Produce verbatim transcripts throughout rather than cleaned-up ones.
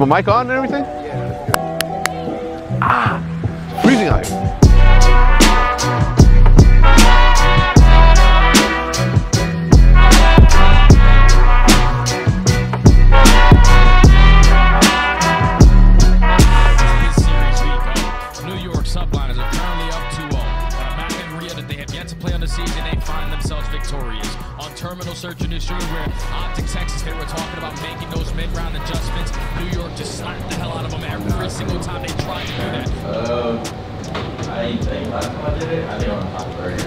Is my mic on and everything? Yeah. Ah, freezing out here. Search and destroy where Optic Texas, they were talking about making those mid-round adjustments. New York just slapped the hell out of them every single time they tried to do that. Um, I think last time I did it, I think on top thirty.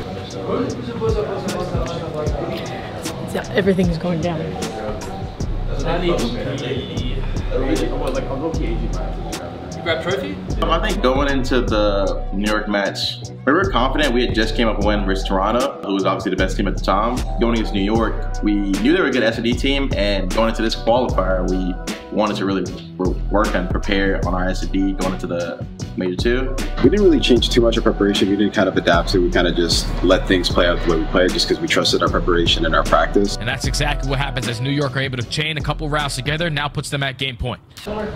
Yeah, everything is going down. You grab trophy? I think going into the New York match, we were confident. We had just came up a win versus Toronto, who was obviously the best team at the time. Going against New York, we knew they were a good S and D team, and going into this qualifier, we wanted to really work and prepare on our S and D going into the Major two. We didn't really change too much of preparation. We didn't kind of adapt to it. We kind of just let things play out the way we played just because we trusted our preparation and our practice. And that's exactly what happens as New York are able to chain a couple rounds together, now puts them at game point. Kismet,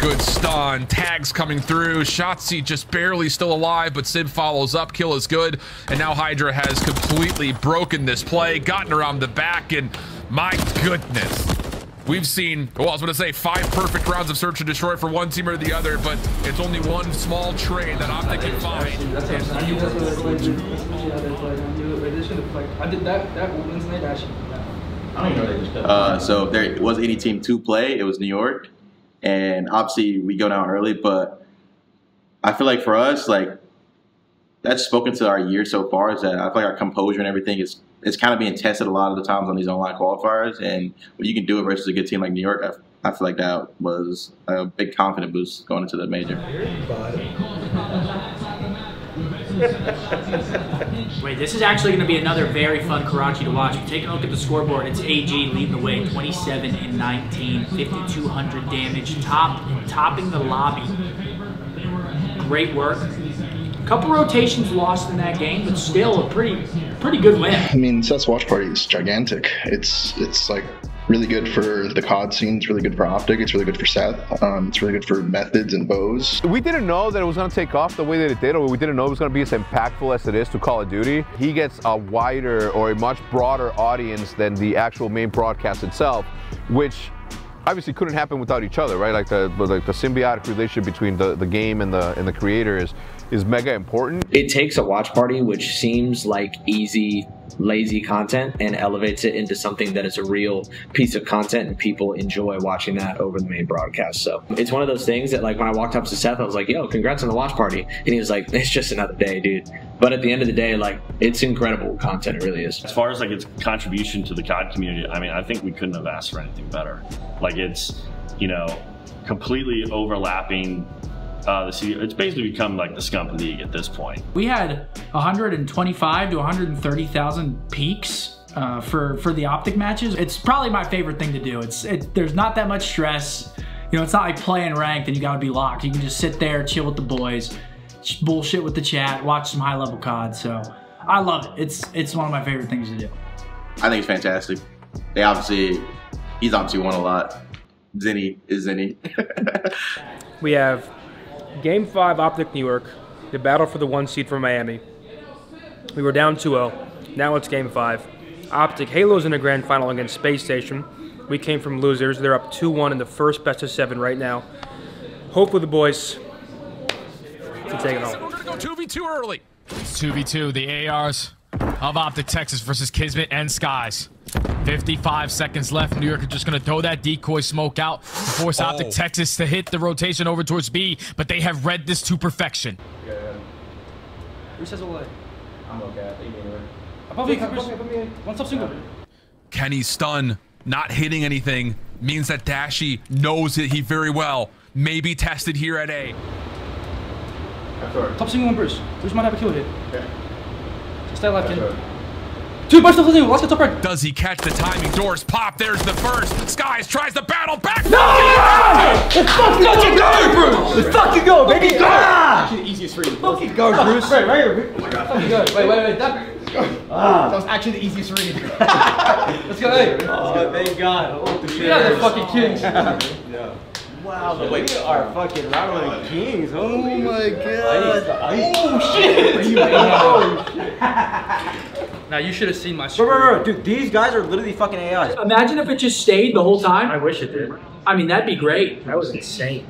good stun, tags coming through. Shotzzy just barely still alive, but Sid follows up, kill is good. And now Hydra has completely broken this play, gotten around the back, and my goodness. We've seen, well, I was going to say five perfect rounds of search and destroy for one team or the other, but it's only one small train that Optic can find. I did that, that woman's night actually. I don't know. Uh, so if there was any team to play, it was New York. And obviously we go down early, but I feel like for us, like, that's spoken to our year so far, is that I feel like our composure and everything is it's kind of being tested a lot of the times on these online qualifiers, and when you can do it versus a good team like New York, I, I feel like that was a big confidence boost going into the major. Wait, this is actually going to be another very fun Karachi to watch. Take a look at the scoreboard. It's A G leading the way, twenty-seven and nineteen, fifty-two hundred damage, top topping the lobby. Great work. Couple rotations lost in that game, but still a pretty pretty good win. I mean, Seth's watch party is gigantic. It's it's like really good for the C O D scene. It's really good for Optic. It's really good for Seth. Um, it's really good for methods and bows. We didn't know that it was going to take off the way that it did, or we didn't know it was going to be as impactful as it is to Call of Duty. He gets a wider or a much broader audience than the actual main broadcast itself, which obviously couldn't happen without each other, right? Like the like the symbiotic relationship between the the game and the and the creator is. is mega important. It takes a watch party, which seems like easy, lazy content, and elevates it into something that is a real piece of content, and people enjoy watching that over the main broadcast. So it's one of those things that, like, when I walked up to Seth, I was like, yo, congrats on the watch party. And he was like, it's just another day, dude. But at the end of the day, like, it's incredible content. It really is. As far as like its contribution to the C O D community, I mean, I think we couldn't have asked for anything better. Like, it's, you know, completely overlapping. Uh, the C it's basically become like the Scump League at this point. We had one hundred twenty-five to one hundred thirty thousand peaks uh, for for the Optic matches. It's probably my favorite thing to do. It's it, there's not that much stress. You know, it's not like playing ranked and you gotta be locked. You can just sit there, chill with the boys, bullshit with the chat, watch some high level C O D. So I love it. It's it's one of my favorite things to do. I think it's fantastic. They obviously he's obviously won a lot. Zinny is Zinny. We have Game five, Optic New York, the battle for the one seed for Miami. We were down two zero. Now it's Game five. Optic Halo's in the grand final against Space Station. We came from losers. They're up two one in the first best of seven right now. Hopefully the boys can take it home. We're going to go two v two early. It's two v two, the A Rs of Optic Texas versus Kismet and Skies. fifty-five seconds left. New York are just going to throw that decoy smoke out to force oh. Optic Texas to hit the rotation over towards B, but they have read this to perfection. Yeah. Bruce has a leg. I'm okay. Above me, above me. One stop single. Kenny's stun, not hitting anything, means that Dashi knows that he very well may be tested here at A. Top single on Bruce. Bruce might have a kill hit. Okay. Stay alive, Kenny. Two bunch of things. Let's get top right. Does he catch the timing? Doors pop. There's the first. Skies tries the battle back. No! Let's fucking go, Bruce. Let's fucking go, baby. Go. Actually, the easiest for you. Fucking go, Bruce. Right, right here. Oh my God. Fucking go. Wait, wait, wait. That. Ah. That was actually the easiest read. Let's go, hey. Oh, thank God. Oh, the you guys are fucking kings. Yeah. Wow, so we are fucking rattling kings. Oh my God. Ice, ice. Oh shit. Oh shit. Now you should have seen my screen. Bro, bro, bro, dude, these guys are literally fucking A Is. Imagine if it just stayed the whole time. I wish it did. I mean, that'd be great. That was insane.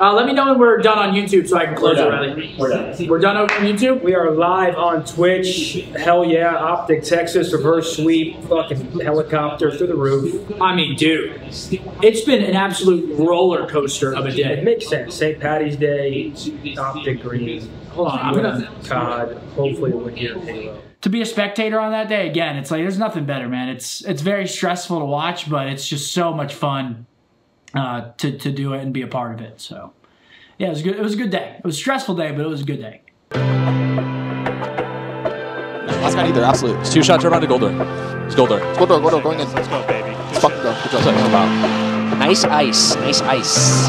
Uh, let me know when we're done on YouTube so I can close it. We're done. We're done on YouTube? We are live on Twitch. Hell yeah. Optic Texas, reverse sweep, fucking helicopter through the roof. I mean, dude, it's been an absolute roller coaster of a day. It makes sense. Saint Patty's Day, Optic Green. Hold on, I'm gonna C O D. Hopefully we'll get Halo. To be a spectator on that day, again, it's like there's nothing better, man. It's it's very stressful to watch, but it's just so much fun. Uh, to, to do it and be a part of it. So yeah, it was good. It was a good day. It was a stressful day, but it was a good day. Last guy either, absolute. It's two shot turn on to Goldor. It's Goldor. It's Goldor, Goldor, going in. Let's go, baby. Good fuck though. Good job. Sorry, no problem. Nice ice. Nice ice.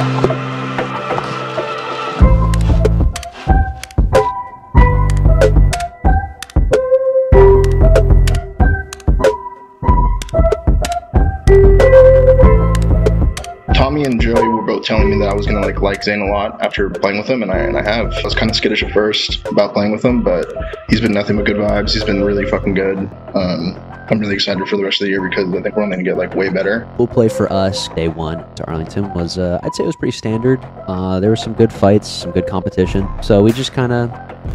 And Joey were both telling me that I was gonna like like Zane a lot after playing with him, and I and I have. I was kind of skittish at first about playing with him, but he's been nothing but good vibes. He's been really fucking good. Um, I'm really excited for the rest of the year because I think we're only gonna get like way better. We'll play for us day one to Arlington was uh, I'd say it was pretty standard. Uh, there were some good fights, some good competition. So we just kind of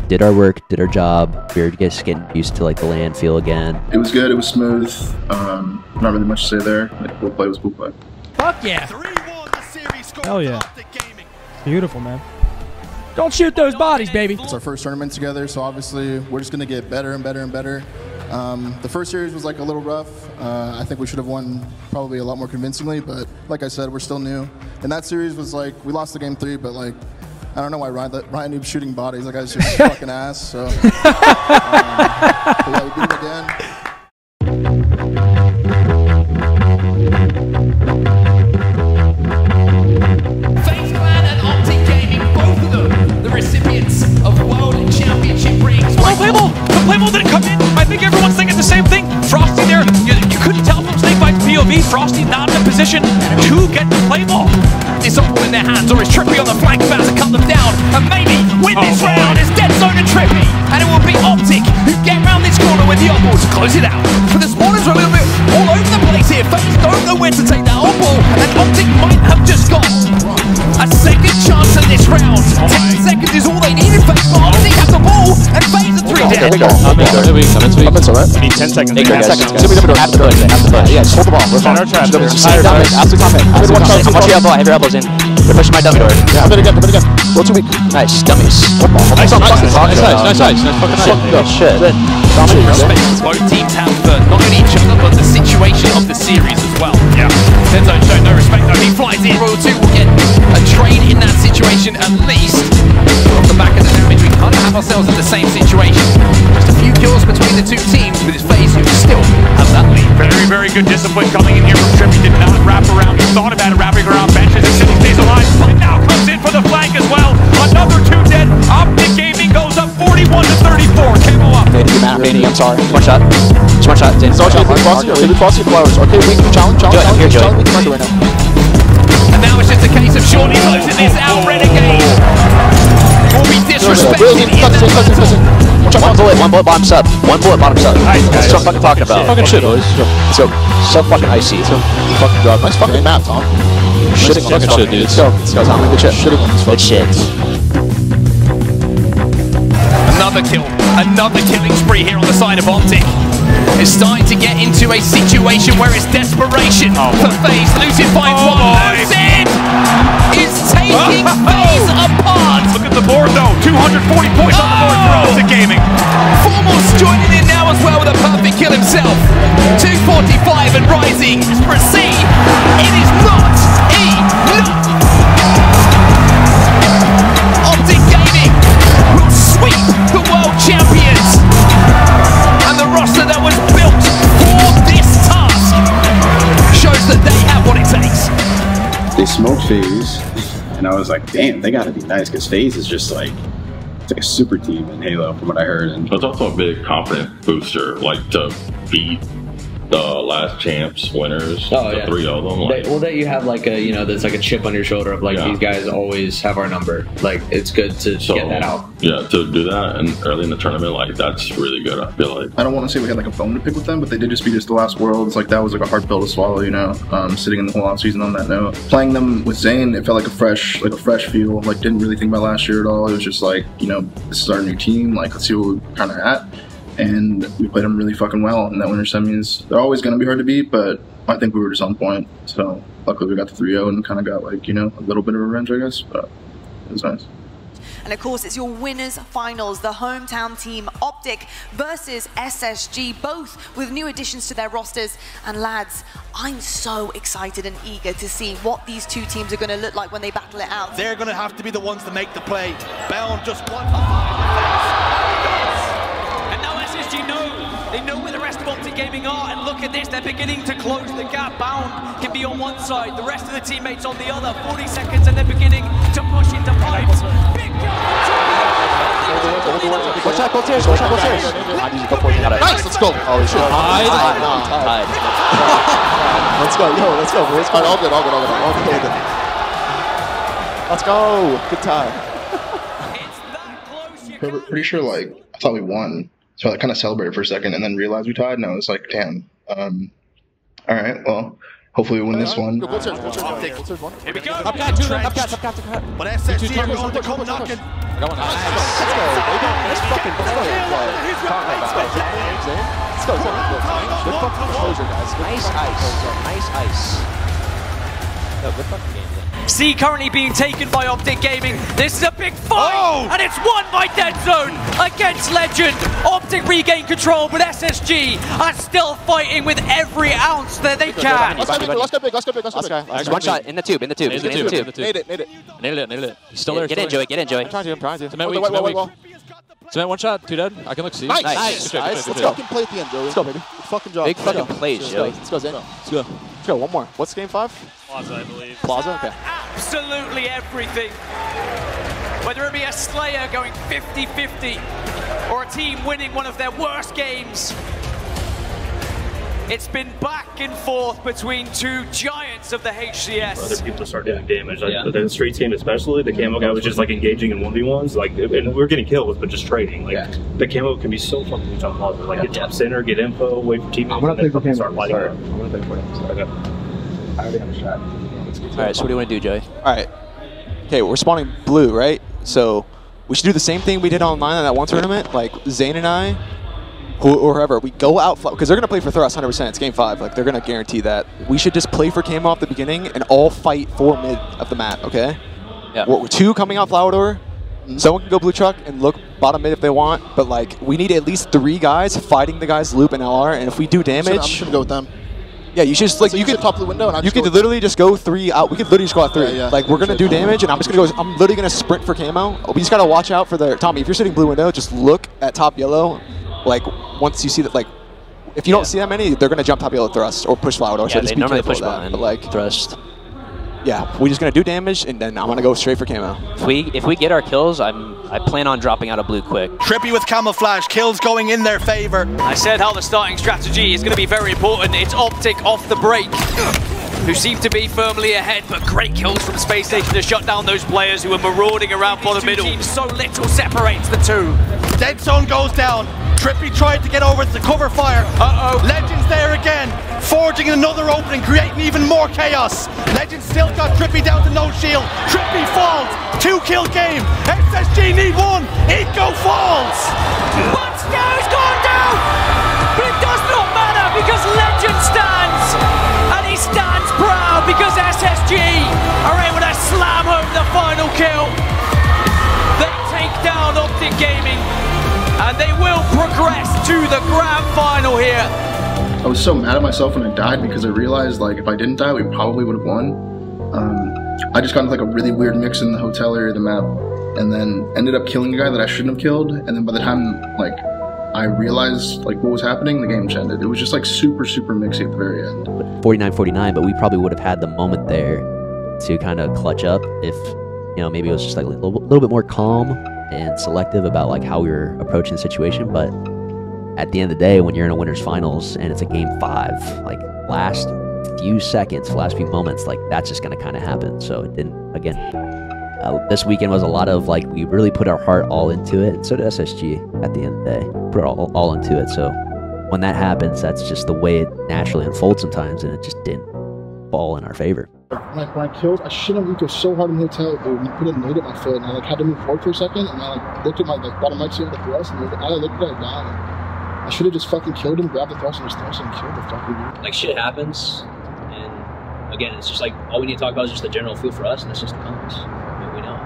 did our work, did our job. We were just getting used to like the land feel again. It was good. It was smooth. Um, not really much to say there. Like, cool play was cool play. Fuck yeah! Hell yeah. Beautiful, man. Don't shoot those bodies, baby. It's our first tournament together, so obviously we're just going to get better and better and better. Um, the first series was like a little rough. Uh, I think we should have won probably a lot more convincingly, but like I said, we're still new. And that series was like, we lost the game three, but like, I don't know why Ryan, Ryan Noob shooting bodies. That guy's just fucking ass, so. Um, but yeah, we beat him again. Playable didn't come in. I think everyone's thinking the same thing. Frosty there, you, you couldn't tell from Snake by P O V. Frosty not in a position to get the play ball. It's all in their hands, or is Trippy on the flank about to cut them down? And maybe win this oh, round is Dead Zone and Trippy. And it will be Optic who get round this corner with the odd ball to close it out. But the Spawners are a little bit all over the place here. FaZe don't know where to take that odd ball, and Optic might have just got a second chance in this round. Ten seconds is all they need in FaZe, but Optic has the ball, and FaZe are three down. I'm in sweet, I'm in sweet. I'm in sweet. Need ten seconds. Eight ten seconds. Should we double door? Have the push, have the push. Yeah, just hold the ball. We're fine. Absolute top hit, absolute top hit. I'm watching your elbow, I have your elbows in. They're pushing my double door. Yeah, I'm gonna go, I'm gonna go. Roll two weak. Nice, dummies. Nice, nice, nice, nice, nice, nice. Fuck the shit. Both teams have not only each other, but the situation of the series as well. Yeah. Zone showed no respect though. He flies in. Royal two will get a trade in that situation at least. Off the back of the damage, we kind of have ourselves in the same situation. Just a few kills between the two teams, but it's FaZe who still have that lead. Very, very good discipline coming in here from Trippy. Did not wrap around. He thought about it wrapping around benches and sitting stays alive. But now comes in for the flank as well. Another two dead. Optic Gaming goes up forty-one to thirty-four. Camo up. Fanny, I'm sorry. One shot. Just one shot. It's okay. We cross your flowers. Okay, we can challenge. Challenge. I'm here, Joey. And now it's just a case of shortly closing this out. Renegade will be disrespected in the... One bullet, one bullet bottoms up. One bullet bottoms up. Nice, that's guys. What I'm fucking talking about. Fucking shit, boys. Let's go. So fucking icy. Fucking drug. Nice fucking map, Tom. Shitting fucking shit, dude. Let's go. Let's go, Tom. Good shit. Shitting on this fucking shit. Another kill. Another killing spree here on the side of Optic. It's starting to get into a situation where it's desperation oh. for FaZe. Lucid finds oh one. Boy. Lucid is taking oh. FaZe apart. Look at the board though. two hundred forty points oh. on the board for Optic Gaming. Formal's joining in now as well with a perfect kill himself. two forty-five and rising. Proceed. It is not enough. Optic Gaming will sweep the world champions. Roster that was built for this task shows that they have what it takes. They smoked FaZe, and I was like, damn, they gotta be nice, because FaZe is just like It's like a super team in Halo, from what I heard. And it's also a big confidence booster, like to beat the last champs winners. Oh, the yeah. three of them. Like, they, well, that you have like a, you know, that's like a chip on your shoulder of like, yeah. these guys always have our number. Like, it's good to so, get that out. Yeah, to do that and early in the tournament, like, that's really good, I feel like. I don't want to say we had like a bone to pick with them, but they did just beat us the last Worlds. Like, that was like a hard pill to swallow, you know, um, sitting in the whole off season on that note. Playing them with Zane, it felt like a fresh, like a fresh feel. Like, didn't really think about last year at all. It was just like, you know, this is our new team. Like, let's see what we're kind of at. And we played them really fucking well in that winter semis. They're always going to be hard to beat, but I think we were just on point. So luckily we got the three oh and kind of got like, you know, a little bit of revenge, I guess, but it was nice. And of course, it's your winners finals, the hometown team OpTic versus S S G, both with new additions to their rosters. And lads, I'm so excited and eager to see what these two teams are going to look like when they battle it out. They're going to have to be the ones to make the play. Bound just one They know where the rest of OpTic Gaming are, and look at this, they're beginning to close the gap. Bound can be on one side, the rest of the teammates on the other. forty seconds, and they're beginning to push into pipes. Big goal! Watch out, go tears, watch out, go tears. Nice, let's go. Oh, shit. Let's go, yo, let's go. Let's go. All good, all good, all good, all good. Let's go. Good time. It's that close. We're pretty sure, like, I thought we won. So I kind of celebrated for a second and then realized we tied, and I was like, damn. Um, all right, well, hopefully we win this one. Go, go search, go search, go search, go search one. Here we go. I've got two, I've got, I've got, I've got. But S S G are on the cold knocking. I got one. Let's go. Let's fucking play. Let's go. Good fucking exposure, guys. Nice ice. Nice ice. No, good fucking game. C currently being taken by OpTic Gaming. This is a big fight, oh! and it's won by Dead Zone against Legend. OpTic regain control, but S S G are still fighting with every ounce that they can. Let's go big, let's go big, let's go big, let's go big. Let's go. There's one shot in the tube, in the tube, in the tube. tube. Made it, made it. Nailed it, nailed it. He's still there. Get in, Joey, get in, Joey. I'm trying to, I'm trying to. Cement weak, cement weak. Cement one shot, two dead. I can look C. Nice, nice. Let's fucking play at the end, Joey. Let's go, baby. Fucking job. Big fucking plays, Joey. Let's go, Zane. Let's go. Let's go, one more. What's game five? Plaza, I believe. Plaza? Okay. Absolutely everything. Whether it be a Slayer going fifty fifty or a team winning one of their worst games, it's been back and forth between two giants of the H C S. Other people start doing damage. Like, yeah. The street team especially, the camo guy was just like engaging in one v ones, like, and we were getting kills, but just trading. Like, yeah. The camo can be so fucking tough. Like, yeah. Get top center, get info, wait for teammates, and then fucking start lighting up. I'm gonna play for him. Sorry. I already have a shot. All right, so what do you want to do, Joey? All right. Okay, we're spawning blue, right? So we should do the same thing we did online in that one tournament. Like, Zane and I, who, or whoever, we go out, because they're going to play for thrust one hundred percent. It's game five. Like, they're going to guarantee that. We should just play for camo off the beginning and all fight for mid of the map, okay? Yeah. We're, we're two coming off Flower Door. Someone can go blue truck and look bottom mid if they want, but, like, we need at least three guys fighting the guys loop and L R, and if we do damage... I'm just going to go with them. Yeah, you should just, like, so you, you could top the window and I you could literally just go three out. We could literally just go out three. Yeah, yeah. Like, we're gonna do damage, and I'm just gonna go. I'm literally gonna sprint for camo. We just gotta watch out for the Tommy. If you're sitting blue window, just look at top yellow. Like, once you see that, like, if you yeah. don't see that many, they're gonna jump top yellow thrust or push flower. Or yeah, so just they be normally push that, but, like, thrust. Yeah, we're just gonna do damage, and then I'm gonna go straight for camo. If we if we get our kills, I'm I plan on dropping out of blue quick. Trippy with camouflage, kills going in their favor. I said how the starting strategy is gonna be very important. It's OpTic off the break, who seem to be firmly ahead, but great kills from Space Station to shut down those players who are marauding around for the middle. Teams, so little separates the two. Dead Zone goes down. Trippy tried to get over to cover fire. Uh-oh. Legend's there again, forging another opening, creating even more chaos. Legend still got Trippy down to no shield. Trippy falls, two-kill game. S S G need one, Eco falls. Buttstone's gone down, but it does not matter because Legend stands, and he stands proud because S S G are able to slam home the final kill. They take down OpTic Gaming. And they will progress to the grand final here. I was so mad at myself when I died because I realized, like, if I didn't die, we probably would have won. Um, I just got into, like, a really weird mix in the hotel area of the map, and then ended up killing a guy that I shouldn't have killed. And then by the time, like, I realized, like, what was happening, the game just ended. It was just, like, super, super mixy at the very end. forty-nine forty-nine, but we probably would have had the moment there to kind of clutch up if, you know, maybe it was just, like, a little, little bit more calm. and selective about like how we were approaching the situation, but at the end of the day, when you're in a winner's finals and it's a game five, like last few seconds, last few moments, like that's just going to kind of happen. So it didn't, again, uh, this weekend was a lot of like, we really put our heart all into it. And so did S S G at the end of the day, put all, all into it. So when that happens, that's just the way it naturally unfolds sometimes. And it just didn't fall in our favor. Like when I killed, I should have Eco so hard in the hotel, dude. And I put a nade at my foot and I like had to move forward for a second. And I like looked at my like bottom right side of the thrust and I looked at that guy. I should have just fucking killed him, grabbed the thrust and just thrust him and killed the fucking dude. Like shit happens, and again, it's just like all we need to talk about is just the general feel for us, and that's just the comms. I mean, we know.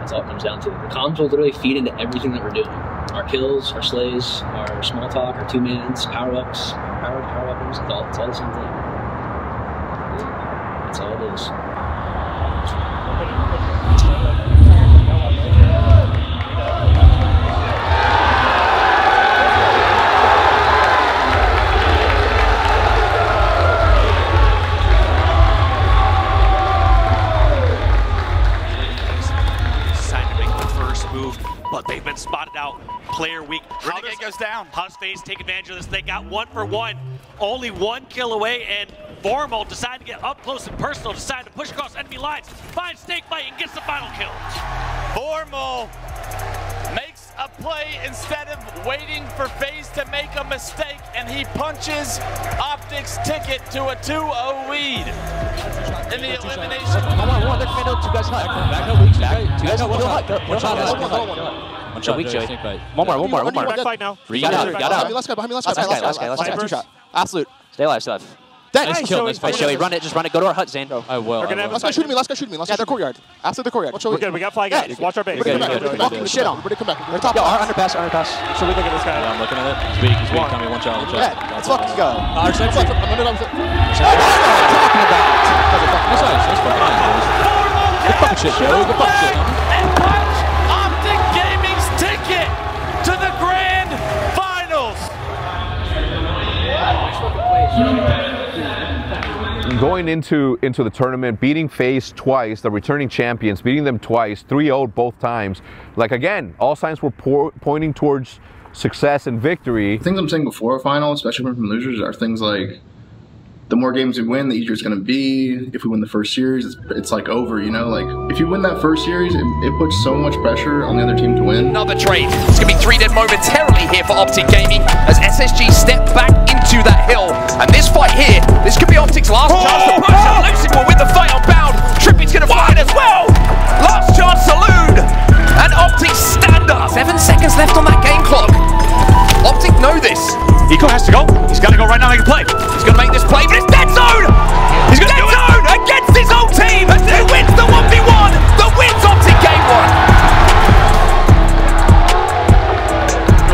That's all it comes down to. The comms will literally feed into everything that we're doing. Our kills, our slays, our small talk, our two mans, power ups, power power weapons, it's all, it's all the same thing. That's all it is. Player weak. Renegade goes down. FaZe take advantage of this. They got one for one. Only one kill away, and Formal decided to get up close and personal, decided to push across enemy lines, finds Snakebite, and gets the final kill. Formal makes a play instead of waiting for FaZe to make a mistake, and he punches OpTic's ticket to a two oh lead in the elimination. Back up, One shot, weak Joey. One more, one more, one more. Back fight now. Got out, got out. Last guy, behind me, last guy, last guy, last guy, two shot. Absolute. Stay alive, stay alive. Nice kill, nice fight, Joey. Run it, just run it. Go to our hut, Zane. I will. Last guy shooting me, last guy shooting me. Last guy, their courtyard. Absolute the courtyard. We're good, we got flag guys. Watch our base. We're knocking shit on. We're gonna come back. We're top. Our underpass, underpass. Should we look at this guy? I'm looking at it. He's weak, he's weak. Coming, one shot, one shot. Let's fucking go. I'm under, I'm under. Good fucking shit, Joey. Good fucking shit. Going into into the tournament, beating FaZe twice, the returning champions, beating them twice, three oh both times. Like again, all signs were po pointing towards success and victory. Things I'm saying before a final, especially from losers, are things like the more games we win, the easier it's going to be. If we win the first series, it's, it's like over, you know? Like, if you win that first series, it, it puts so much pressure on the other team to win. Another trade. It's going to be three dead momentarily here for OpTic Gaming as S S G step back into that hill. And this fight here, this could be OpTic's last oh, chance to push. Oh. And Lucid will win the fight unbound. Trippy's going to find as well. Last chance Salute. And OpTic stand up. Seven seconds left on that game clock. OpTic know this. Eco has to go. He's got to go right now and make a play. He's going to make this play, but it's Dead Zone! He's going to do it! Dead Zone against his own team! And who wins the one v one? The win's OpTic game one!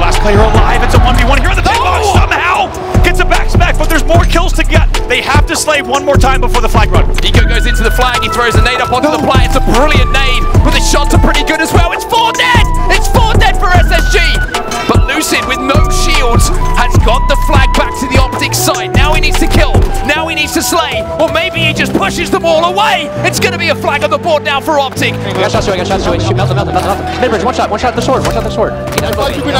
Last player alive, it's a one v one here in the big box! Somehow gets a back smack, but there's more kills to get. They have to slay one more time before the flag run. Eco goes into the flag, he throws a nade up onto no. the play. It's a brilliant nade, but the shots are pretty good as well. It's four dead! It's four dead for S S G! But Lucid, with no shields, has got the flag back to the OpTic side. Now he needs to kill. Now he needs to slay. Or maybe he just pushes them all away. It's going to be a flag on the board now for OpTic. We got shots away, we got shots away. Shoot, melt him, melt him, melt him. Midbridge, one shot, one shot the sword, one shot the sword. He does okay, okay,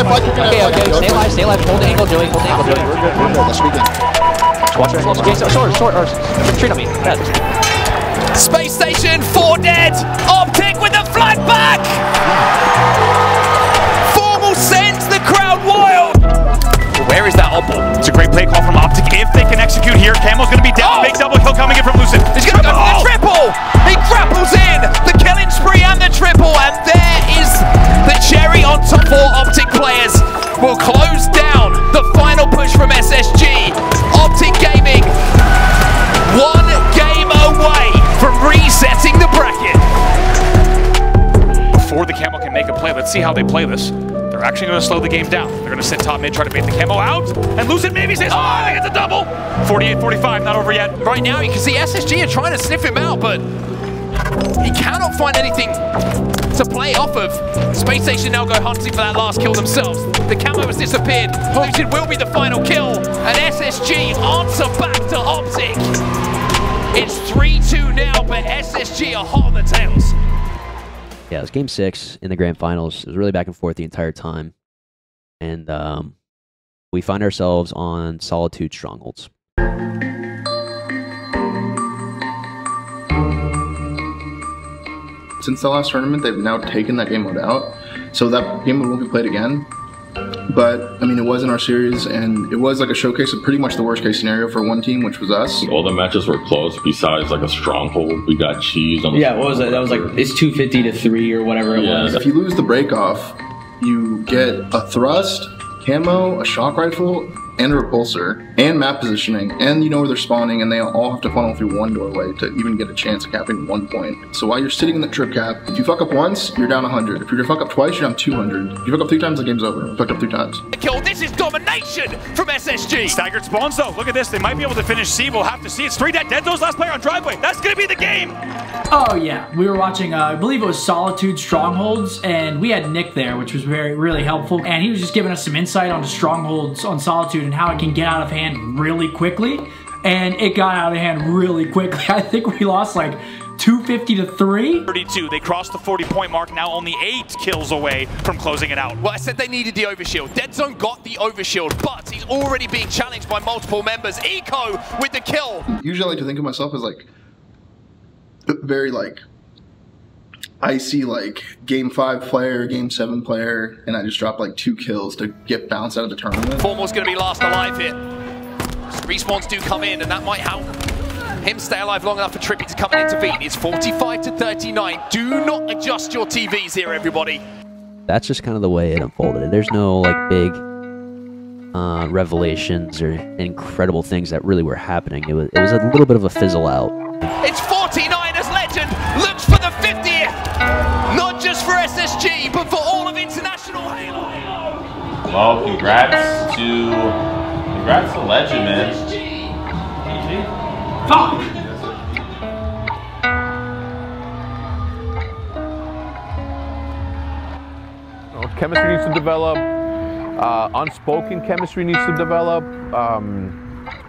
stay alive, stay alive. Hold the angle, Joey, hold the angle, Joey. We're good, we're good. Let's read it. Watch it, watch it. Sword, sword, sword, or retreat on me. Space Station, four dead. OpTic with the flag back. Sends the crowd wild! Where is that oddball? It's a great play call from OpTic. If they can execute here, Camo's going to be down. Oh. Big double kill coming in from Lucid. He's going to go for the triple! He grapples in! The killing spree and the triple, and there is the cherry on top for OpTic players. Will close down the final push from S S G. OpTic Gaming, one game away from resetting the bracket. Before the Camo can make a play, let's see how they play this. They're actually going to slow the game down. They're going to sit top mid, try to bait the Camo out, and Lucid maybe says, oh, they get the double! forty-eight forty-five, not over yet. Right now, you can see S S G are trying to sniff him out, but he cannot find anything to play off of. Space Station now go hunting for that last kill themselves. The Camo has disappeared. Lucid will be the final kill, and S S G answer back to OpTic. It's three two now, but S S G are hot on the tails. yeah, it was game six in the grand finals. It was really back and forth the entire time. And um, we find ourselves on Solitude Strongholds. Since the last tournament, they've now taken that game mode out. So that game mode won't be played again. But, I mean, it was in our series, and it was like a showcase of pretty much the worst case scenario for one team, which was us. All the matches were close, besides like a Stronghold. We got cheese on the Yeah, what was that? That was like, it's two fifty to three or whatever it yeah. was. If you lose the break-off, you get a thrust, camo, a shock rifle, and a repulsor, and map positioning, and you know where they're spawning, and they all have to funnel through one doorway to even get a chance of capping one point. So while you're sitting in the trip cap, if you fuck up once, you're down one hundred. If you fuck up twice, you're down two hundred. If you fuck up three times, the game's over. Fucked up three times. Kill. This is domination from S S G. Staggered spawns though. Look at this. They might be able to finish C. We'll have to see. It's three dead. Dead Zone's last player on driveway. That's gonna be the game. Oh yeah, we were watching. Uh, I believe it was Solitude Strongholds, and we had Nick there, which was very really helpful, and he was just giving us some insight onto Strongholds on Solitude. And how it can get out of hand really quickly, and it got out of hand really quickly. I think we lost like two fifty to three. thirty-two, they crossed the forty point mark, now only eight kills away from closing it out. Well, I said they needed the overshield. Dead Zone got the overshield, but he's already being challenged by multiple members. Eco with the kill. Usually I like to think of myself as like, very like, I see like game five player, game seven player, and I just drop like two kills to get bounced out of the tournament. Formal's gonna be last alive here. Respawns do come in, and that might help him stay alive long enough for Trippy to come and intervene. It's forty-five to thirty-nine. Do not adjust your T Vs here, everybody. That's just kind of the way it unfolded. There's no like big uh, revelations or incredible things that really were happening. It was, it was a little bit of a fizzle out. It's forty-nine as Legend looks for the fifty. Not just for S S G, but for all of international Halo. Well, congrats to congrats to Legend, man. S S G. Fuck. Oh, chemistry needs to develop. Uh, unspoken chemistry needs to develop, um,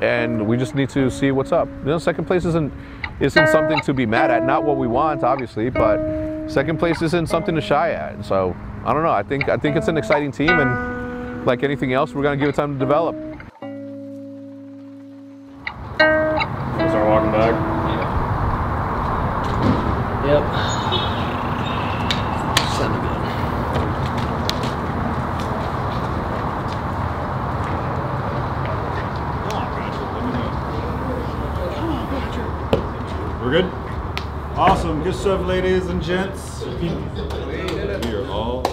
and we just need to see what's up. You know, second place isn't isn't something to be mad at. Not what we want, obviously, but. Second place isn't something to shy at, so I don't know. I think I think it's an exciting team, and like anything else, we're gonna give it time to develop. We'll start walking back. Yeah. Yep. Sounded good. We're good. Awesome, good stuff, ladies and gents. We are all,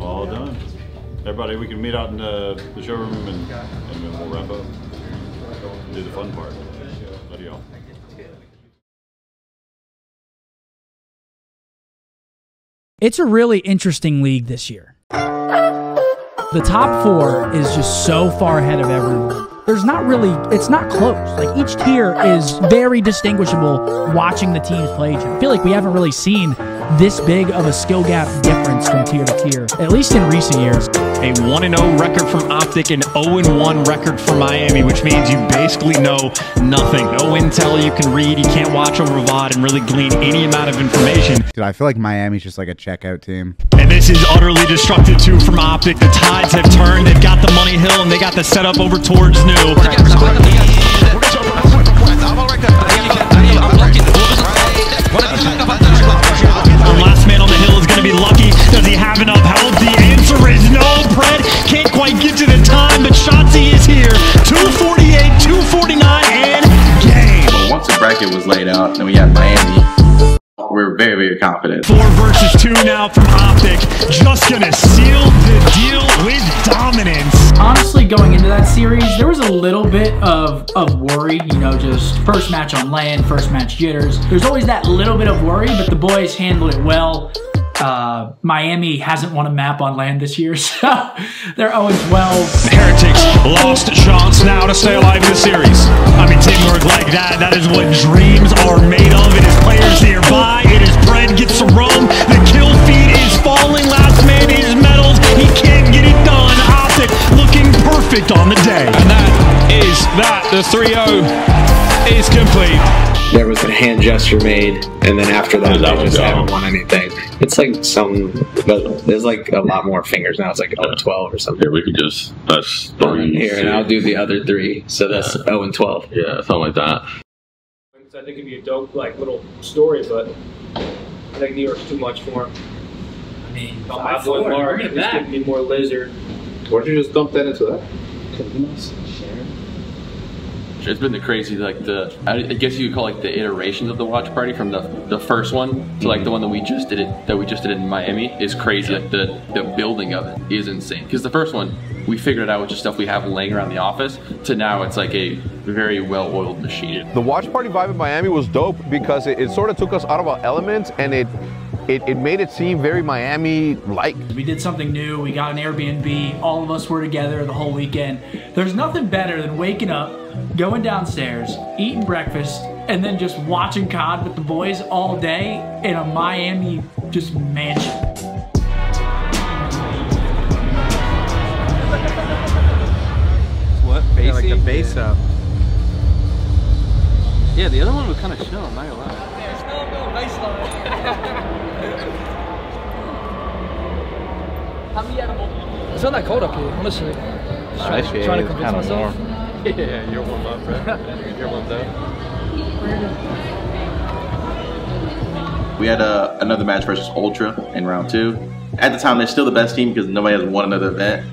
all done. Everybody, we can meet out in the, the showroom, and, and we'll wrap up and do the fun part. Love y'all. It's a really interesting league this year. The top four is just so far ahead of everyone. There's not really, it's not close. Like, each tier is very distinguishable watching the teams play each other. I feel like we haven't really seen this big of a skill gap difference from tier to tier, at least in recent years. A one and oh record from OpTic and oh and one record from Miami, which means you basically know nothing. No intel you can read, you can't watch over V O D and really glean any amount of information. Dude, I feel like Miami's just like a checkout team. And this is utterly destructive too from OpTic. The tides have turned, they've got the money hill, and they got the setup over towards New. We're gonna jump on the last man on the hill is gonna be lucky. Does he have enough health? The answer is no. Pred can't quite get to the time, but Shotzzy is here. two forty-eight, two forty-nine, and game. Well, once the bracket was laid out, then we had Miami. We were very, very confident. Four versus two now from OpTic. Just gonna seal the deal with dominance. Honestly, going into that series, there was a little bit of, of worry, you know, just first match on land, first match jitters. There's always that little bit of worry, but the boys handled it well. Uh, Miami hasn't won a map on land this year, so they're oh and twelve. Heretics lost a chance now to stay alive in the series. I mean, teamwork like that, that is what dreams are made of. It is players nearby, it is Pred gets to roam. The kill feed is falling, last man is medals. He can't get it done. OpTic looking perfect on the day. And that is that. The three oh is complete. there was a hand gesture made, and then after that, that they just haven't won anything. It's like some, but there's like a lot more fingers now. It's like yeah. oh and twelve or something. Yeah, we could just, that's three. Here, and I'll do the other three. So that's yeah. oh and twelve. Yeah, something like that. I think it'd be a dope like little story, but I think New York's too much for him. I mean, oh, my boy Mark, he's giving me more lizard. Why don't you just dump that into that? It's been the crazy, like the, I guess you would call like the iterations of the watch party from the the first one to like the one that we just did it that we just did it in Miami is crazy. Like the the building of it is insane. Because the first one we figured it out with just stuff we have laying around the office. To now it's like a very well-oiled machine. The watch party vibe in Miami was dope because it, it sort of took us out of our elements and it. It, it made it seem very Miami-like. We did something new, we got an Airbnb, all of us were together the whole weekend. There's nothing better than waking up, going downstairs, eating breakfast, and then just watching C O D with the boys all day in a Miami just mansion. What? Yeah, like the bass up. Yeah, the other one was kind of chill, I'm not gonna lie. There's still no bass line. It's not that cold up here, honestly. Just trying, actually, trying to convince myself. Warm. Yeah, you're warm up, bro. You're warmed up. We had uh, another match versus Ultra in round two. At the time, they're still the best team because nobody has won another event.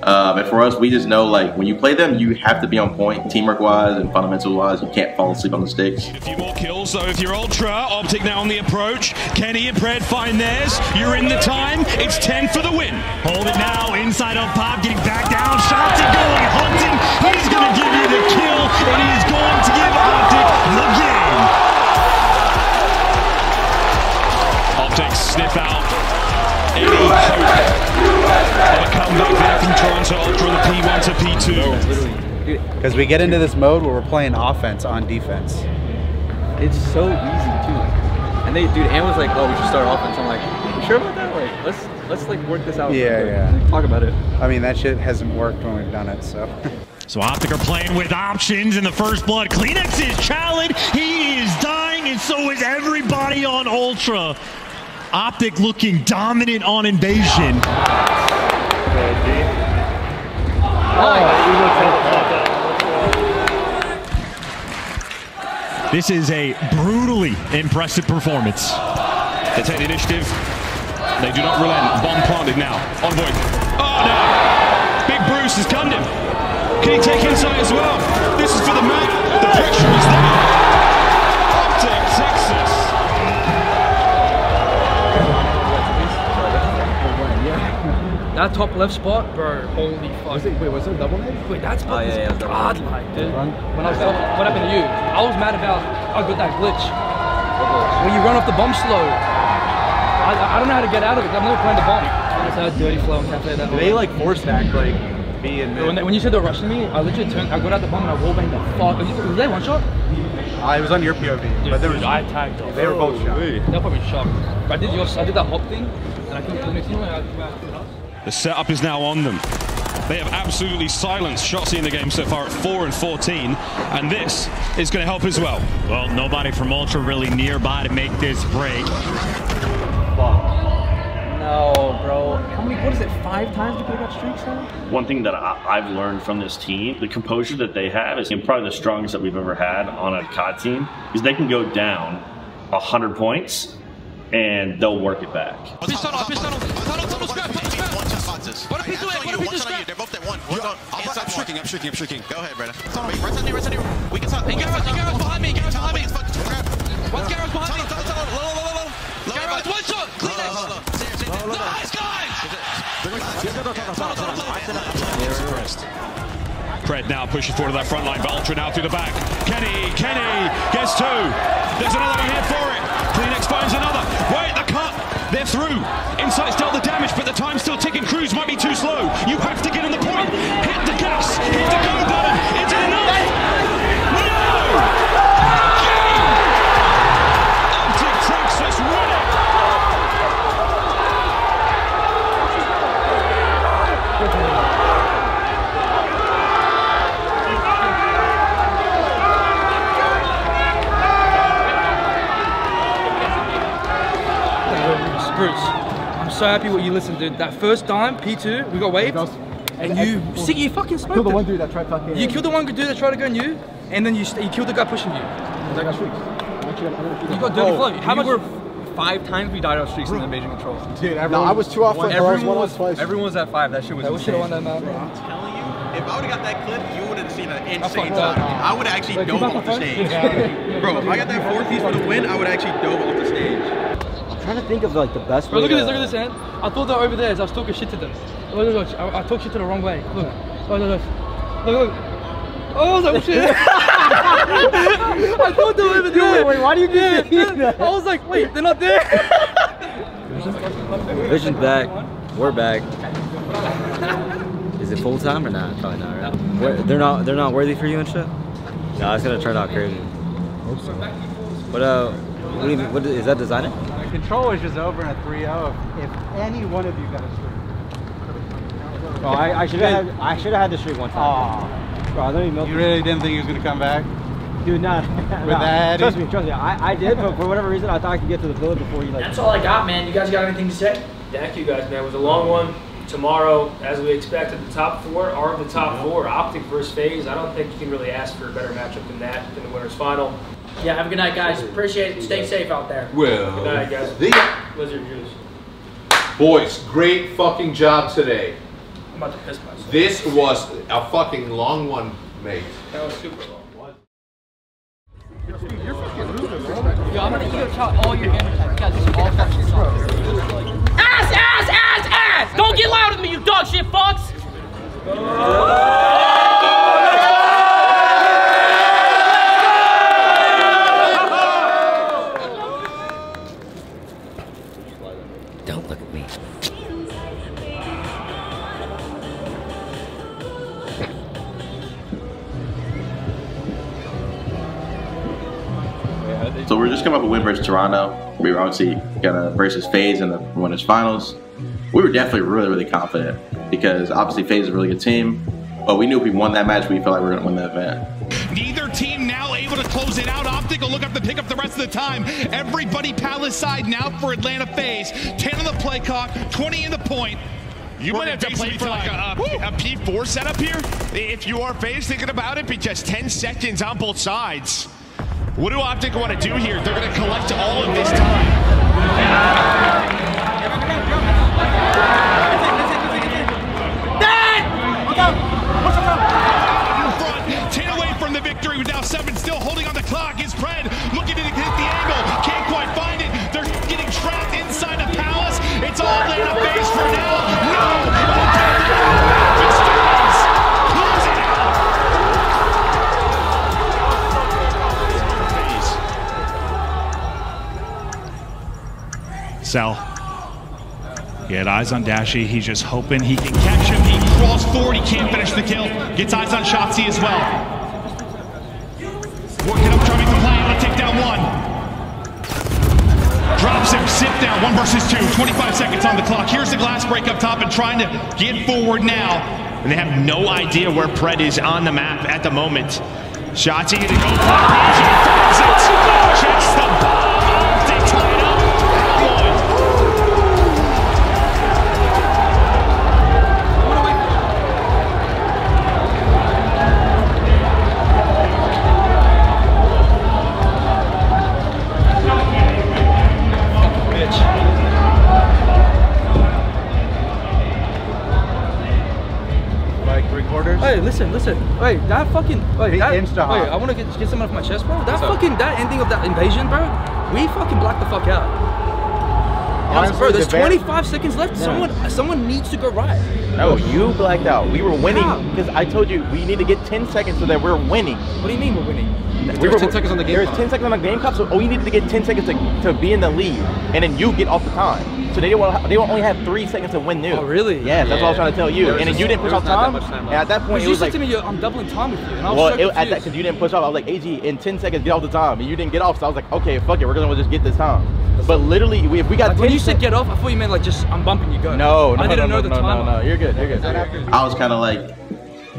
Um, and for us, we just know like when you play them, you have to be on point, teamwork-wise and fundamental-wise. You can't fall asleep on the sticks. A few more kills, though, if you're Ultra. Optic now on the approach. Kenny and Pred find theirs. You're in the time. It's ten for the win. Hold it now. Inside on Pop, getting back down. Shotzzy going hunting. He's going to give you the kill, and he's going to give Optic the game. Optic sniff out. A comeback back from Toronto Ultra, the P one to P two. Because we get into this mode where we're playing offense on defense. It's so easy too. And they, dude, Ann was like, "Oh, we should start offense." I'm like, "You sure about that? Like, let's let's like work this out." Yeah, yeah. Like, talk about it. I mean, that shit hasn't worked when we've done it, so. So Optic are playing with options in the first blood. Kleenex is challenged. He is dying, and so is everybody on Ultra. Optic looking dominant on Invasion. This is a brutally impressive performance. They take the initiative. They do not relent. Bomb planted now. On void. Oh no! Big Bruce has gunned him. Can he take inside as well? This is for the man. The pressure is there. Optic Texas. That top left spot, bro, holy fuck. Was it, wait, was it a double head? Wait, that spot oh, yeah, was yeah, godlike, dude. Run. When I was talking, what happened to you? I was mad about, I got that glitch. glitch. When you run off the bomb slow, I, I don't know how to get out of it. I'm never playing the bomb. That's how dirty flow and cafe that They like force back, like, me and me. When, when you said they were rushing me, I literally turned, I got out the bomb and I wallbanged the fuck. Was that one shot? I was on your P O V, dude, but there was, dude, I tagged off. They were both shocked. They were probably shocked. But I did, your, I did that hop thing, and I couldn't connect him, and I did that. The setup is now on them. They have absolutely silenced Shotzzy in the game so far at four and fourteen, and this is going to help as well. Well, nobody from Ultra really nearby to make this break. Fuck. No, bro. How many, what is it, five times we played that streak now? One thing that I, I've learned from this team, the composure that they have is probably the strongest that we've ever had on a C O D team, is they can go down one hundred points, and they'll work it back. What if he's doing? What if he's doing? They're both at one. One on. I'm shrieking. I'm shrieking. I'm shrieking. Go ahead, brother. Wait, right side here. Right side here. We can stop. Hey, Garrows. Garrows behind me. Garrows behind me. What's Garrows behind me? Low, low, low, low. Garrows, one shot. Kleenex. Nice, guys. Pred now pushing forward to that front line. Ultra now through the back. Kenny. Kenny gets two. There's another one here for it. Kleenex finds another. Wait, the cut. They're through. Insight's dealt the damage, but the time's still ticking. Cruise might be too slow. You have to get on the point. Hit the gas. Hit the go button. Is it enough? No! Game! Optic Texas win it! Bruce, I'm so happy what you listened, dude. That first time, P two, we got waved, and you, see, you fucking smoked it. Killed the one dude that tried fucking. You killed the one dude that tried to gun you, and then you you killed the guy pushing you. Like, you got dirty flow. How much? Five times we died on streaks in the invasion control. Dude, everyone, no, I was two off one, everyone, one was, twice. Everyone was at five. That shit was I insane. I wish I won that map, bro. I'm telling you, if I would've got that clip, you would've seen an insane time. I would've actually dove off the stage. Bro, if I got that fourth piece for the win, I would actually dove off the stage. I'm trying to think of like the best bro, way look at to... this, look at this, man. I thought that over there is I was talking shit to them. Look, look, look, I, I talked shit to the wrong way. Look, look, look, look. look, look. Oh, that was shit. I thought they were over there. Wait, wait, why do you do yeah, that? I was like, wait, they're not there. Vision's back. We're back. Is it full time or not? Probably not, right? Where, they're not. They're not worthy for you and shit. No, it's gonna turn out crazy. Hope so. But uh, what, do you, what is that designer? The control is just over in a three oh. If any one of you got a streak. Oh, I, I should have. I should have had the streak one time. Aww. Bro, I you me. really didn't think he was gonna come back, dude? Not nah, nah, trust me, trust me. I, I did, but for whatever reason, I thought I could get to the village before you. Like, that's all I got, man. You guys got anything to say? Thank you, guys, man. It was a long one. Tomorrow, as we expected, the top four are the top four. Optic versus FaZe. I don't think you can really ask for a better matchup than that in the winners final. Yeah, have a good night, guys. Appreciate it. Stay safe out there. Well, good night, guys. The Lizard Juice. Boys, great fucking job today. I'm about to piss myself. This was a fucking long one, mate. That was super long. What? Dude, you're fucking losing, bro. Yo, I'm gonna ego chop all your hands. Guys, this is all fucking songs. Ass, ass, ass, ass! Don't get loud with me, you dog shit fucks! Oh. So we're just coming up with a win versus Toronto. We were obviously gonna versus FaZe in the winners finals. We were definitely really, really confident because obviously FaZe is a really good team, but we knew if we won that match, we felt like we were gonna win the event. Neither team now able to close it out. OpTic will look up to pick up the rest of the time. Everybody Palace side now for Atlanta FaZe. ten on the play clock, twenty in the point. You we're might have to play for like a, a, a P four setup here. If you are FaZe thinking about it, be just ten seconds on both sides. What do OpTic want to do here? They're going to collect all of this time. Dad! ten away from the victory with now seven still holding on the clock. Is Pred looking to hit the angle? Can't quite find it. They're getting trapped inside the palace. It's all Atlanta FaZe for now. No! Sal, he had eyes on Dashi, he's just hoping he can catch him, he crawls forward, he can't finish the kill, gets eyes on Shotzzy as well. Working up, trying to play on a takedown one. Drops him, sit down, one versus two, twenty-five seconds on the clock. Here's the glass break up top and trying to get forward now. And they have no idea where Pred is on the map at the moment. Shotzzy gonna go, checks the ball. Hey, listen, listen. Wait, that fucking wait, that, wait I want to get get something off my chest, bro. That so, fucking that ending of that invasion, bro. We fucking blacked the fuck out. Honestly, bro, there's twenty-five seconds left. Yeah. Someone, someone needs to go right. No, you blacked out. We were winning because I told you we need to get ten seconds so that we're winning. What do you mean we're winning? We were ten seconds on the game. There was ten seconds on the game clock, so all you needed to get ten seconds to, to be in the lead, and then you get off the time. So they will, they will only have three seconds to win new. Oh, really? Yeah, yeah, that's what I was trying to tell you. And then you didn't push off time. time and at that point, it was you like, said to me, I'm doubling time with you. And I was well, so it, at that, because you didn't push off, I was like, A G, in ten seconds, get off the time. And you didn't get off, so I was like, okay, fuck it, we're going to just get this time. But literally, we, if we got like, ten when you said get off, I thought you meant like just, I'm bumping you, go. No, no, I didn't no, know no, the no, time. No, no, no, you're good, you're good. I was kind of like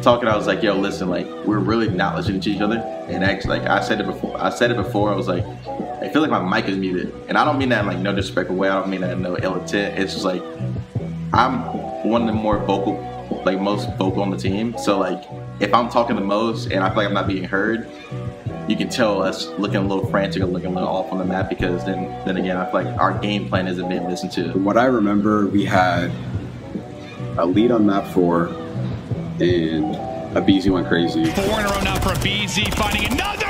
talking, I was like, yo, listen, like, we're really not listening to each other. And actually, like, I said it before, I said it before, I was like, I feel like my mic is muted, and I don't mean that in like no disrespectful way. I don't mean that in no ill intent. It's just like I'm one of the more vocal, like most vocal on the team. So like if I'm talking the most and I feel like I'm not being heard, you can tell us looking a little frantic or looking a little off on the map, because then then again I feel like our game plan isn't being listened to. From what I remember, we had a lead on map four and a B Z went crazy. Four in a row now for a B Z, finding another!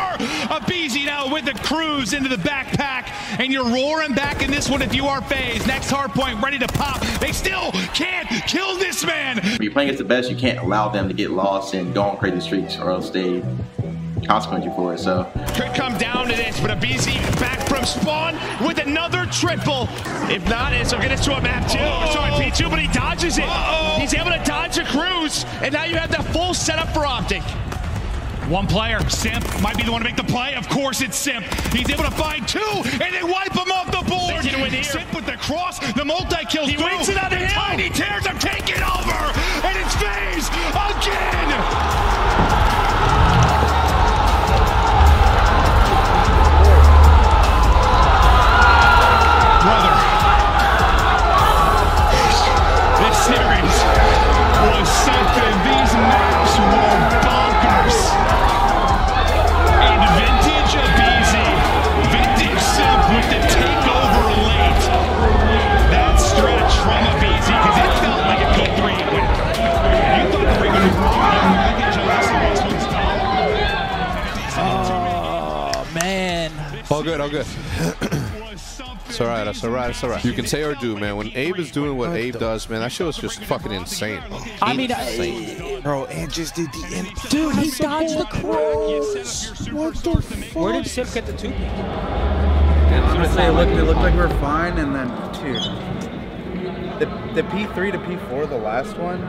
A B Z now with the cruise into the backpack, and you're roaring back in this one if you are FaZe. Next hard point ready to pop. They still can't kill this man! When you're playing against the best, you can't allow them to get lost and go on crazy streaks, or else they consequence you for it, so. Could come down to this, but a B Z back from spawn with another triple. If not, it's gonna get to a map two. Oh. Sorry, P two, but he dodges it. Uh-oh. He's able to dodge a cruise, and now you have the full setup for Optic. One player, Simp, might be the one to make the play. Of course it's Simp. He's able to find two, and they wipe him off the board. They did it with Simp with the cross, the multi-kill. He wins it on the hill. Tiny tears are taking over, and it's FaZe again. All good, all good. It's alright, it's alright, it's alright. You can say or do, man. When Abe is doing what Abe does, man, that shit was just fucking insane. I mean, I, bro, and just did the end. Dude, he dodged the cross. What the fuck? Where did Sip get the two? I was gonna say, look, it looked like we were fine, and then two. The the P three to P four, the last one,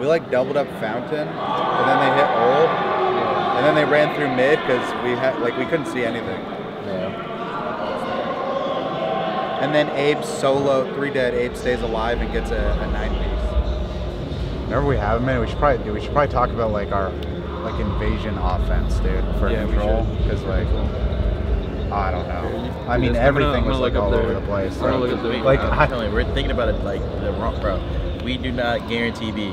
we like doubled up Fountain, and then they hit old, and then they ran through mid because we had like we couldn't see anything. And then Abe solo, three dead, Abe stays alive and gets a, a nine piece. Whenever we have him, man, we should probably do, we should probably talk about like our like invasion offense, dude, for yeah, control. Because like, oh, I don't know. I mean, everything was like all over the place. Right? Like, um, I'm telling you, we're thinking about it like the wrong route. We do not guarantee B.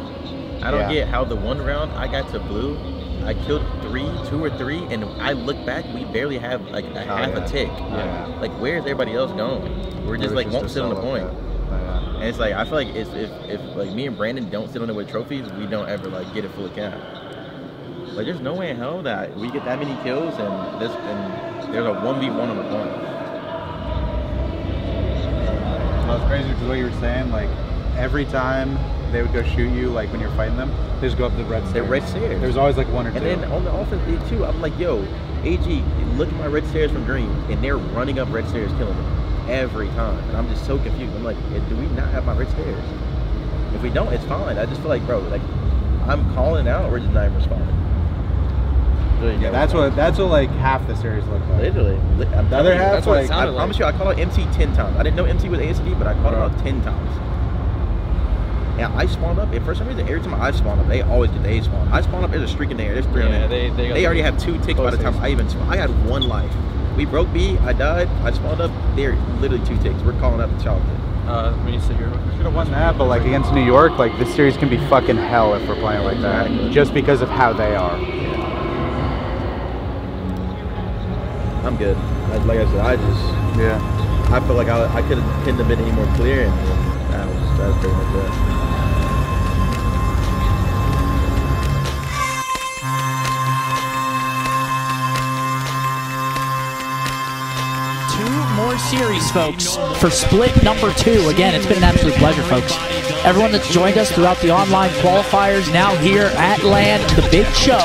I don't yeah. get how the one round I got to blue, I killed three, two or three, and I look back, we barely have like a oh, half yeah. a tick. Yeah. Yeah. Like, where's everybody else going? We're just like won't sit on the point, and it's like I feel like it's, if if like me and Brandon don't sit on it with trophies, we don't ever like get a full account. Like there's no way in hell that we get that many kills and this and there's a one v one on the point. Well, it's crazy because what you were saying, like every time they would go shoot you, like when you're fighting them, they just go up the red stairs. The red stairs. There's always like one or two. And then on the offense day too, I'm like, yo, A G, look at my red stairs from green, and they're running up red stairs killing them. Every time, and I'm just so confused. I'm like, do we not have my red stairs? If we don't, it's fine. I just feel like, bro, like I'm calling out, we're just not even responding. Yeah, that's what that's what like half the series looked like. Literally, I'm the other half. That's like, what I like. promise you, I called out M C ten times. I didn't know M C was A S D, but I called uh-huh. out ten times. And I spawned up. And for some reason, every time I spawned up, they always get the A spawn. I spawned up. There's a streak in there. There's three. Yeah, on there. They they, they already have two ticks by the time I even spawned. I had one life. We broke B, I died, I spawned up, they're literally two ticks. We're calling out the chocolate. Uh, when you sit here, we should have won that, but like against New York, like this series can be fucking hell if we're playing like that, just because of how they are. I'm good. Like, like I said, I just, yeah. I feel like I, I couldn't have been any more clear, and that was, that was pretty much it. Series, folks, for split number two. Again, it's been an absolute pleasure, folks. Everyone that's joined us throughout the online qualifiers, now here at LAN, the big show.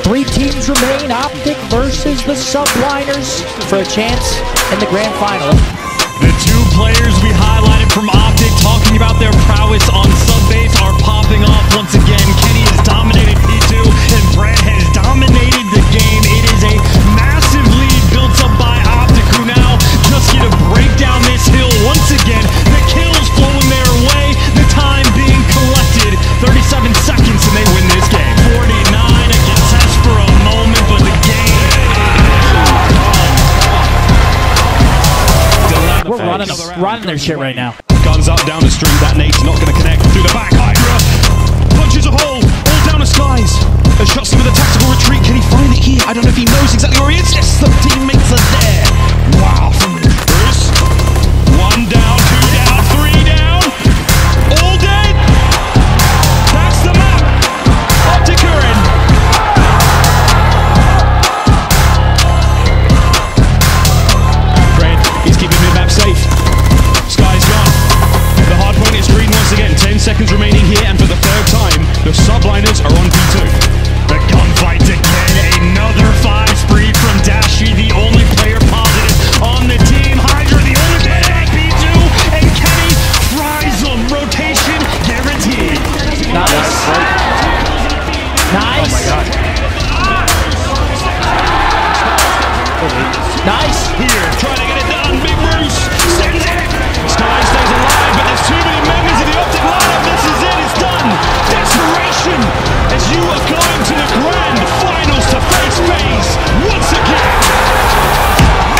Three teams remain, Optic versus the Subliners for a chance in the grand final. The two players we highlighted from Optic talking about their prowess on Subbase are popping off once again. Kenny has dominated P two, and Pred has dominated the game. It is a massive lead built up by Optic, who now just get to break down this hill once again. The kills flowing their way, the time being collected. thirty-seven seconds and they win this game. forty-nine, a contest for a moment, but the game is gone. We're running, running their shit right now. Guns up, down the street, that nade's not going to connect. Through the back, Hydra punches a hole, all down the skies. A Shotzzy with a tactical retreat, can he find the key? I don't know if he knows exactly where he is. Yes, the teammates are there. Wow. Bruce, one down, two down, three down. All dead. That's the map. OpTic are in. Pred, he's keeping the map safe. Sky's gone. The hard point is green once again. Ten seconds remaining here, and for the third time, the subliners are on P two. The gunfight again. Another five spree from Dashy, the only player positive on the team. Hydra, the only player on P two, and Kenny fries them. Rotation guaranteed. Nice. Nice. Oh my God. Nice. Here, trying to get it done. Big Bruce sends it. Sky stays alive, but there's too many members of the OpTic lineup. This is it. It's done. Desperation as you are going to the grand finals to face FaZe once again.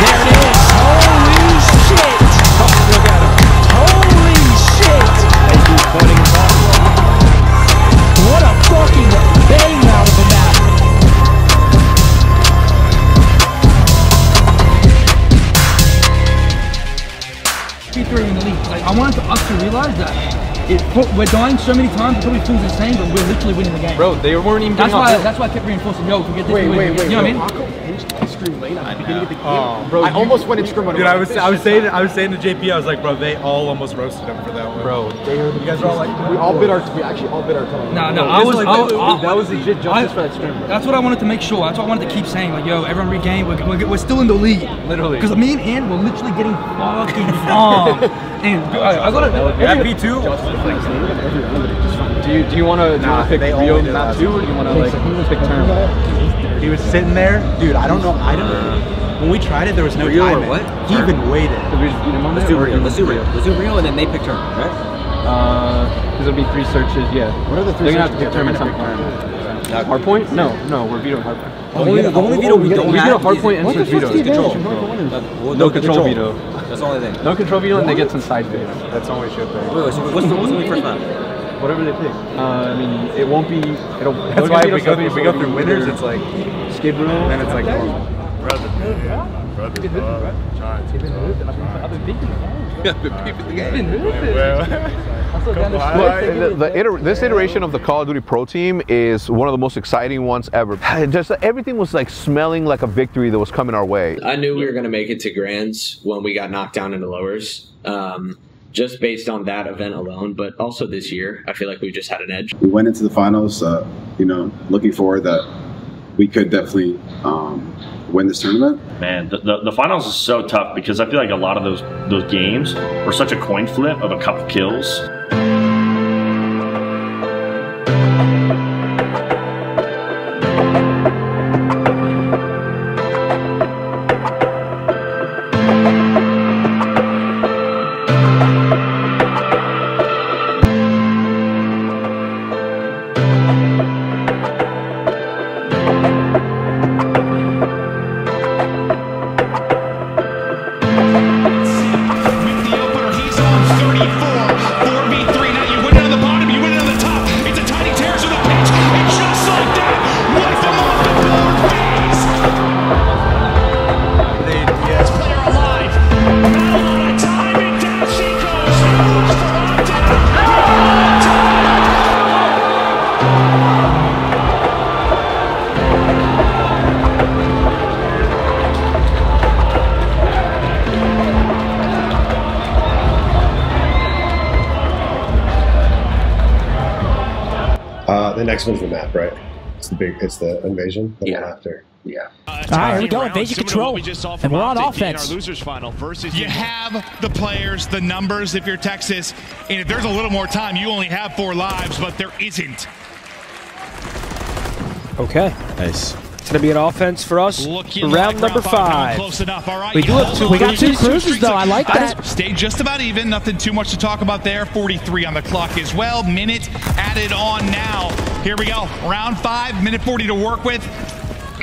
There it is. Holy shit. Oh, look at him. Holy shit. What a fucking bang out of the map. three three in the league. Like, I want us to realize that. It, we're dying so many times until we feel the same, but we're literally winning the game. Bro, they weren't even that's why. Up. That's why I kept reinforcing, yo, can get this wait, win. Wait, wait, you know bro, what I mean? I screamed late. I beginning to get the oh, bro, I you, almost went and screamed on. Dude, I was, I was saying, I was saying to J P, I was like, bro, they all almost roasted him for that one. Bro, they are. You guys are all like, we all bit our, we actually all bit our tongue. No, no, bro, I was, like, I was, that, I was, that was legit justice I, for that scream, bro. That's what I wanted to make sure. That's what I wanted to keep saying, like, yo, everyone regain. We're, we're, we're still in the league, literally. Because me and Ann were literally getting fucking on. And I got it. At P two. Do you do you want to nah, pick Rio map two, or do you want to like pick turn? He was sitting there, dude. I don't know. I don't know. When we tried it, there was no Rio time. Or what? He turn. Even waited. Let's do Rio. Let's do Rio. Let's do Rio, and then they pick turn, right? Uh, because it'll be three searches. Yeah. What are the three? They're gonna have to determine something. Hardpoint? No, no, we're vetoing hardpoint. Oh, only, the only veto oh, we don't have hard point is veto. Control. No, no control veto. That's the only thing. No control veto, and they get some side veto. That's all we should do. Wait, wait, so what's the only first round? Whatever they pick. Uh, I mean, it won't be. It'll. That's why if we go through, if we go through winners, it's like skid row, and then it's like normal. Brother, brother, brother. The, the iter this iteration of the Call of Duty Pro Team is one of the most exciting ones ever. Just everything was like smelling like a victory that was coming our way. I knew we were going to make it to Grands when we got knocked down into Lowers, um, just based on that event alone. But also this year, I feel like we just had an edge. We went into the finals, uh, you know, looking forward that we could definitely um, win this tournament. Man, the, the, the finals is so tough because I feel like a lot of those, those games were such a coin flip of a couple kills. Next one's the map, right? It's the big, it's the Invasion. The yeah. After. Yeah. Uh, All right, here we go. Invasion control, we just saw and we're on offense. Our losers final versus you have the players, the numbers. If you're Texas, and if there's a little more time, you only have four lives, but there isn't. Okay. Nice. It's gonna be an offense for us. For round number five. Close enough. All right. We do have two. We got two cruises though. I like that. Stayed just about even. Nothing too much to talk about there. forty-three on the clock as well. Minute added on now. Here we go. Round five. Minute forty to work with.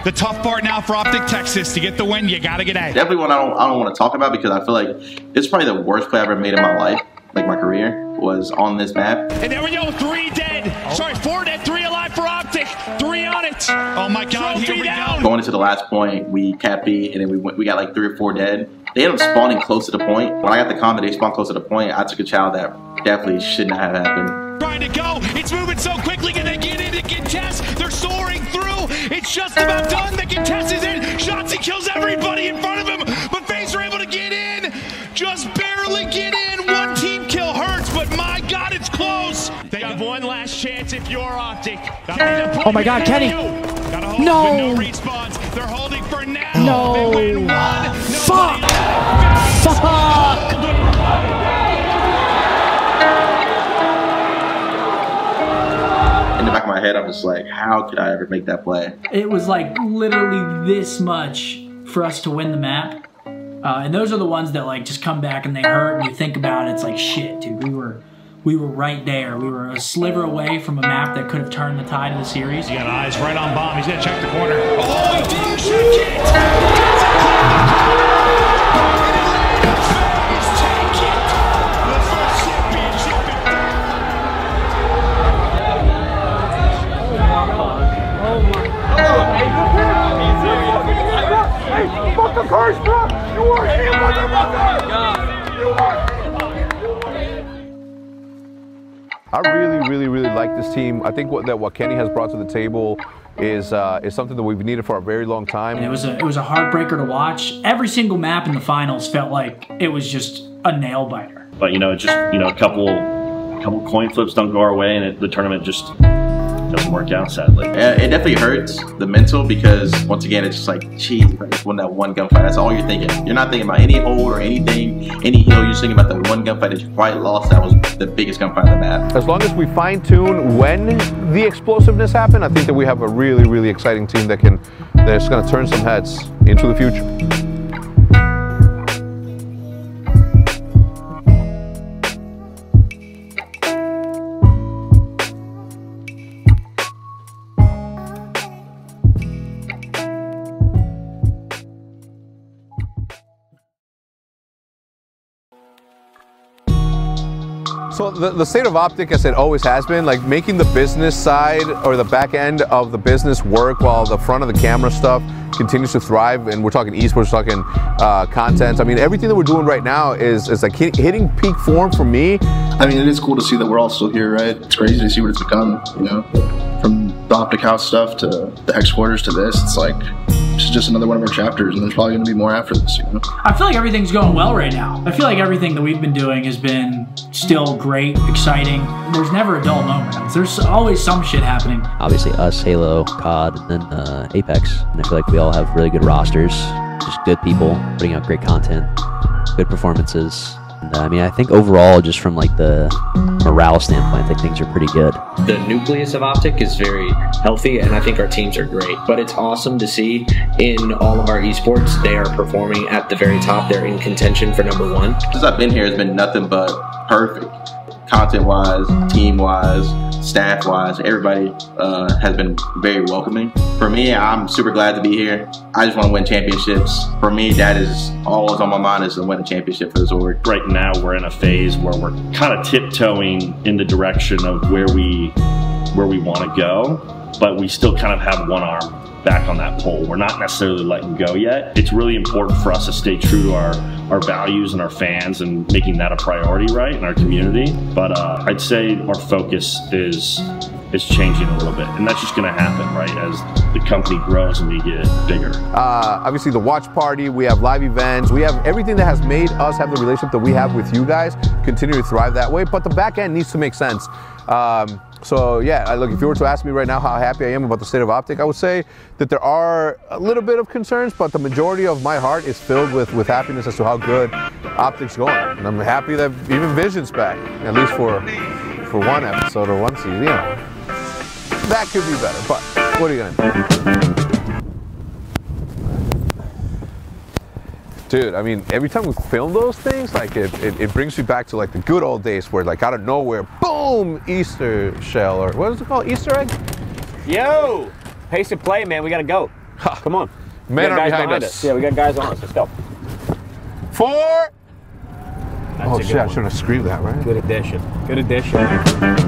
The tough part now for Optic Texas to get the win, you gotta get A. Definitely one I don't, I don't want to talk about because I feel like it's probably the worst play I've ever made in my life, like my career, was on this map. And there we go, three dead. Oh. Sorry, four dead, three alive for Optic. Three on it. Oh my God, trophy here we down. Go. Going into the last point, we capped B, and then we went, we got like three or four dead. They ended up spawning close to the point. When I got the comment, they spawned close to the point. I took a child that definitely should not have happened. Trying to go, it's moving so quickly, and they get in to contest. They're soaring through. It's just about done. The contest is in. Shotzzy kills everybody in front of him, but FaZe are able to get in. Just barely get in. One team kill hurts, but my God, it's close. They have one last chance if you're Optic. Oh my God, Kenny. Hold, no. No response. They're holding for now. No. They win one. Fuck. Fuck. In the back of my head, I'm just like, how could I ever make that play? It was like literally this much for us to win the map. Uh, and those are the ones that like just come back and they hurt, and you think about it, it's like, shit, dude, we were we were right there. We were a sliver away from a map that could have turned the tide of the series. You got eyes right on bomb. He's gonna check the corner. Oh, he didn't check it! That's a I really, really, really like this team. I think what, that what Kenny has brought to the table is uh, is something that we've needed for a very long time. And it was a it was a heartbreaker to watch. Every single map in the finals felt like it was just a nail biter. But you know, just you know, a couple, couple coin flips don't go our way, and it, the tournament just doesn't work out, sadly. Yeah, it definitely hurts the mental because once again, it's just like, geez, when that one gunfight, that's all you're thinking. You're not thinking about any hold or anything, any heal. You're just thinking about the one gunfight that you quite lost. That was the biggest gunfight on the map. As long as we fine tune when the explosiveness happened, I think that we have a really, really exciting team that can, that's going to turn some heads into the future. So the, the state of Optic, as it always has been, like making the business side or the back end of the business work while the front of the camera stuff continues to thrive. And we're talking esports, we're talking uh, content. I mean, everything that we're doing right now is, is like hit, hitting peak form for me. I mean, it is cool to see that we're all still here, right? It's crazy to see what it's become, you know? From the Optic House stuff to the headquarters to this, it's like, it's just another one of our chapters, and there's probably going to be more after this, you know? I feel like everything's going well right now. I feel like everything that we've been doing has been still great, exciting. There's never a dull moment. There's always some shit happening. Obviously us, Halo, C O D, and then uh, Apex. And I feel like we all have really good rosters, just good people, putting out great content, good performances. And, uh, I mean, I think overall, just from like the morale standpoint, I think things are pretty good. The nucleus of Optic is very healthy, and I think our teams are great. But it's awesome to see in all of our esports, they are performing at the very top. They're in contention for number one. Since I've been here, it's been nothing but perfect. Content-wise, team-wise, staff-wise, everybody uh, has been very welcoming. For me, I'm super glad to be here. I just want to win championships. For me, that is always on my mind, is to win a championship for this org. Right now, we're in a phase where we're kind of tiptoeing in the direction of where we, where we want to go, but we still kind of have one arm back on that pole. We're not necessarily letting go yet. It's really important for us to stay true to our, our values and our fans and making that a priority, right, in our community. But uh, I'd say our focus is, is changing a little bit, and that's just gonna happen, right, as the company grows and we get bigger. Uh, obviously the watch party, we have live events, we have everything that has made us have the relationship that we have with you guys, continue to thrive that way, but the back end needs to make sense. Um, So yeah, look, if you were to ask me right now how happy I am about the state of Optic, I would say that there are a little bit of concerns, but the majority of my heart is filled with, with happiness as to how good Optic's going. And I'm happy that even Vision's back, at least for for one episode or one season, you know. That could be better, but what are you gonna do? Dude, I mean, every time we film those things, like it, it, it brings me back to like the good old days where like out of nowhere, boom, Easter shell, or what is it called, Easter egg? Yo, pace to play, man, we gotta go. Ha. Come on. Men are behind us. us. Yeah, we got guys on us. Let's go. Four. That's oh shit, one. I shouldn't have screamed that, right? Good addition. Good addition.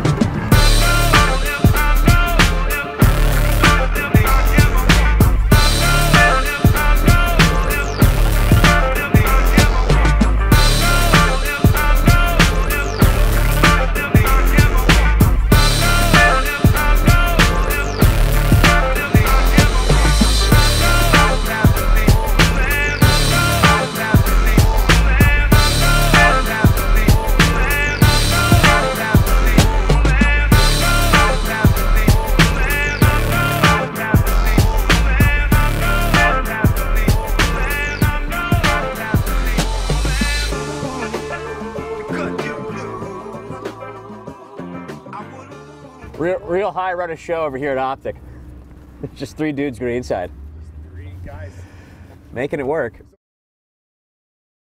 Real high runner show over here at Optic. Just three dudes green side. Just three guys. Making it work.